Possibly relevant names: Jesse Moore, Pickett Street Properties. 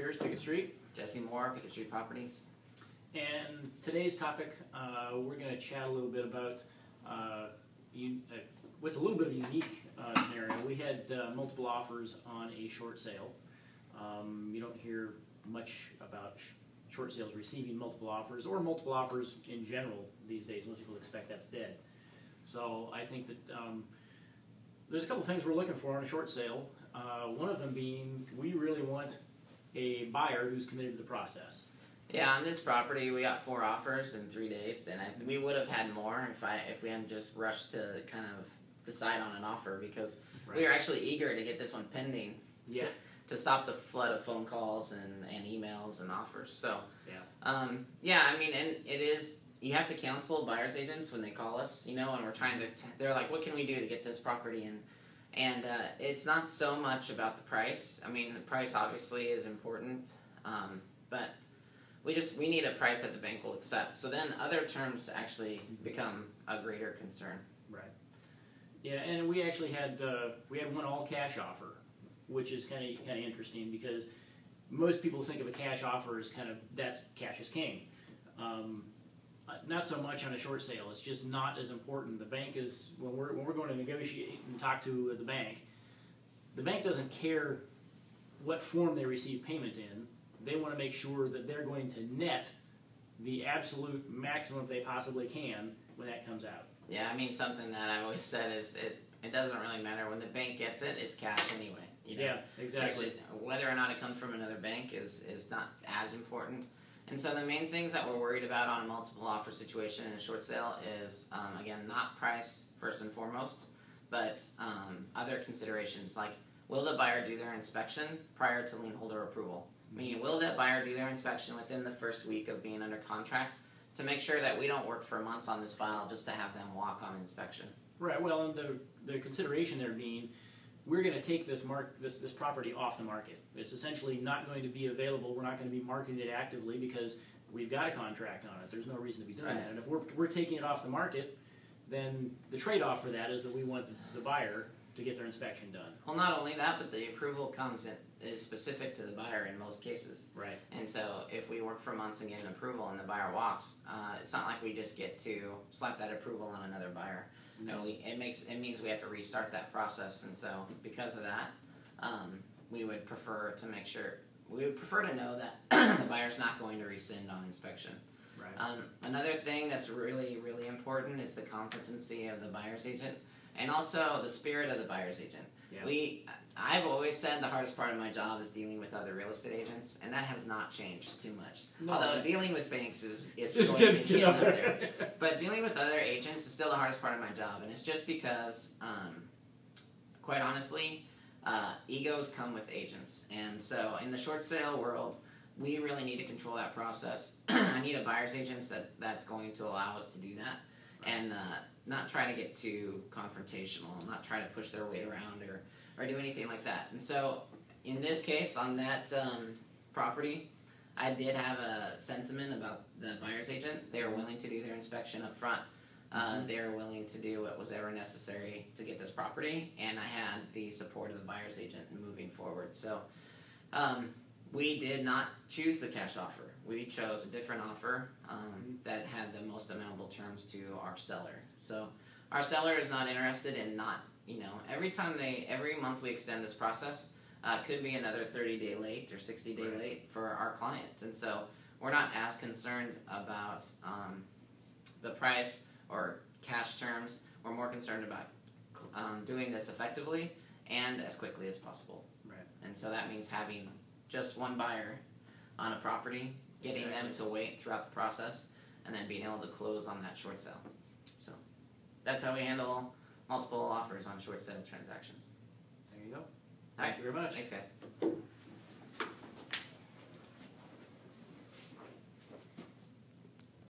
Spears, Pickett Street. Jesse Moore, Pickett Street Properties. And today's topic, we're going to chat a little bit about what's a little bit of a unique scenario. We had multiple offers on a short sale. You don't hear much about short sales receiving multiple offers, or multiple offers in general these days. Most people expect that's dead. So I think that there's a couple things we're looking for on a short sale. One of them being, we really want a buyer who's committed to the process. Yeah, on this property we got 4 offers in 3 days, and we would have had more if we hadn't just rushed to kind of decide on an offer, because we were actually eager to get this one pending. Yeah. To stop the flood of phone calls and emails and offers. So yeah, I mean, and it is, you have to counsel buyers agents when they call us, you know, and we're trying to. They're like, what can we do to get this property in? And it's not so much about the price. I mean, the price obviously is important, but we need a price that the bank will accept. So then other terms actually become a greater concern. Right. Yeah, and we actually had one all cash offer, which is kind of interesting, because most people think of a cash offer as that's cash is king. Not so much on a short sale. It's just not as important. The bank is, when we're going to negotiate and talk to the bank doesn't care what form they receive payment in. They want to make sure that they're going to net the absolute maximum they possibly can when that comes out. Yeah, I mean, something that I've always said is it doesn't really matter. When the bank gets it, it's cash anyway. You know? Yeah, exactly. Especially whether or not it comes from another bank is not as important. And so the main things that we're worried about on a multiple offer situation in a short sale is, again, not price first and foremost, but other considerations like, will the buyer do their inspection prior to lien holder approval? Meaning, will that buyer do their inspection within the first week of being under contract, to make sure that we don't work for months on this file just to have them walk on inspection? Right. Well, and the consideration there being, we're going to take this property off the market. It's essentially not going to be available. We're not going to be marketing it actively because we've got a contract on it. There's no reason to be doing that. And if we're taking it off the market, then the trade-off for that is that we want the buyer to get their inspection done. Well, not only that, but the approval is specific to the buyer in most cases. Right. And so if we work for months and get an approval and the buyer walks, it's not like we just get to slap that approval on another buyer. No. And it means we have to restart that process. And so because of that, we would prefer to know that the buyer's not going to rescind on inspection. Right. Another thing that's really, really important is the competency of the buyer's agent, and also the spirit of the buyer's agent. Yeah. I've always said the hardest part of my job is dealing with other real estate agents, and that has not changed too much. No, although dealing with banks is going to be up there. But dealing with other agents is still the hardest part of my job, and it's just because, quite honestly, egos come with agents. And so in the short sale world, we really need to control that process. I need a buyer's agent that's going to allow us to do that. And not try to get too confrontational, not try to push their weight around or do anything like that. And so, in this case, on that property, I did have a sentiment about the buyer's agent. They were willing to do their inspection up front. They were willing to do what was ever necessary to get this property, and I had the support of the buyer's agent moving forward. So, we did not choose the cash offer. We chose a different offer that had the most amenable terms to our seller. So our seller is not interested in every month we extend this process, could be another 30-day late or 60-day late for our client. And so we're not as concerned about the price or cash terms. We're more concerned about doing this effectively and as quickly as possible. Right. And so that means having just one buyer on a property, getting them to wait throughout the process, and then being able to close on that short sale. So that's how we handle multiple offers on short sale transactions. There you go. All right. Thank you very much. Thanks, guys.